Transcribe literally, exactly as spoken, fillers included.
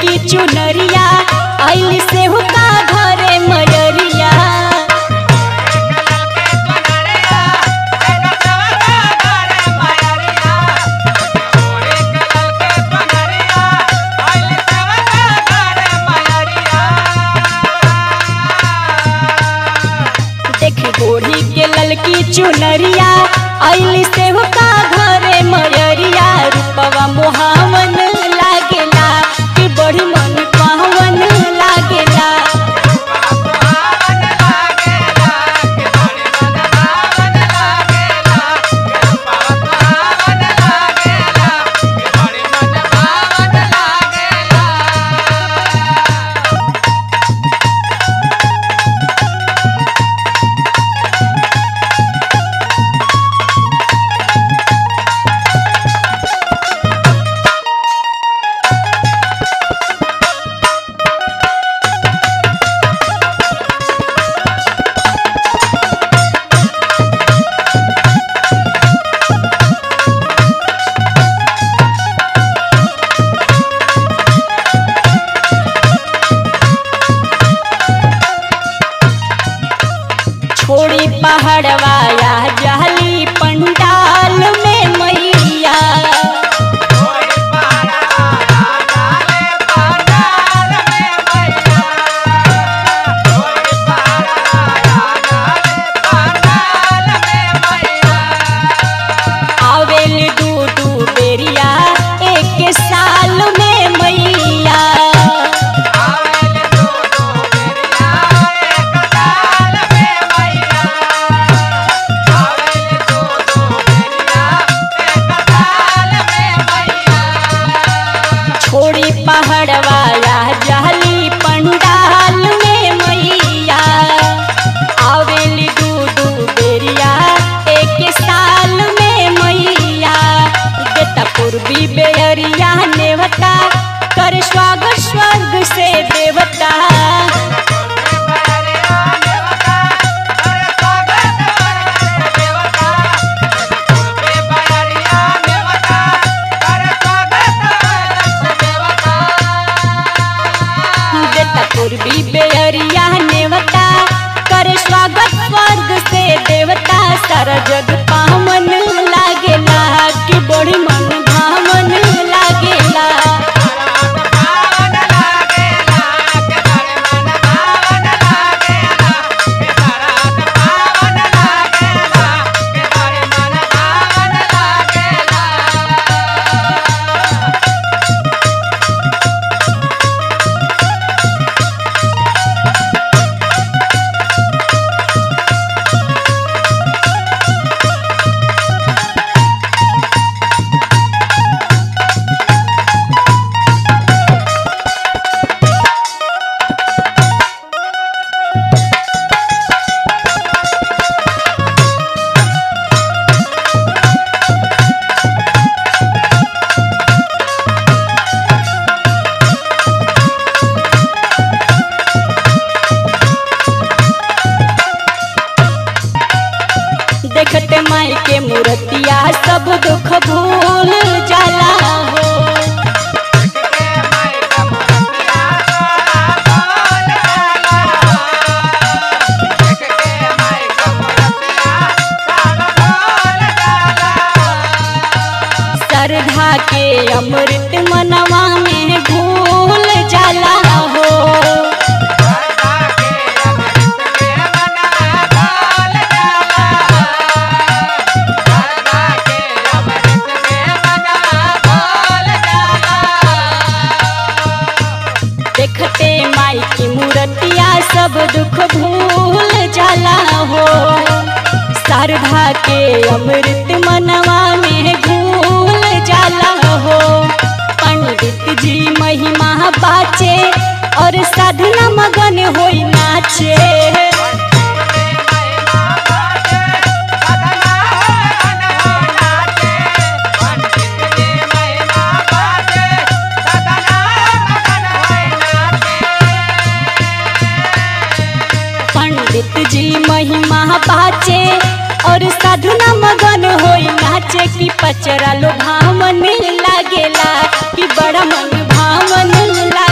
की चुनरिया आइल से हुका घरे मररिया। देख गोरी के ललकी चुनरिया आइल से हुका घरे मररिया। रूपवा मुहावन लागेला कि बड़ी मन पावन लागेला। छोड़ी पहाड़वाया जाली पंडाल में मैया। आवेल दू दू बेरिया एक साल में मैया। पहाड़वाला जाली पंडाल में मैया। आवेल दू दू बेरिया एक साल में मैया। देता पूर्वी बेरिया नेवता कर स्वागत स्वर्ग से देवता। पूर्वी बेरिया नेवता कर स्वागत स्वर्ग से देवता। सारा जग पावन लागेला कि बड़ी मन भावन लागेला। देखते माई के मूर्तिया सब दुख भूल जाला हो। श्रद्धा के अमृत मनवा में भूल जाला हो। देखते माई की मूर्तिया सब दुख भूल जाला हो। श्रद्धा के अमृत मनवा में भूल जाला हो। पंडित जी महिमा बाचे और साधना मगन होई नाचे। जी महिमा बाचे और साधना मगन होई नाचे। की पचरा लो भावन लागेला कि बड़ा मन भावन लागेला।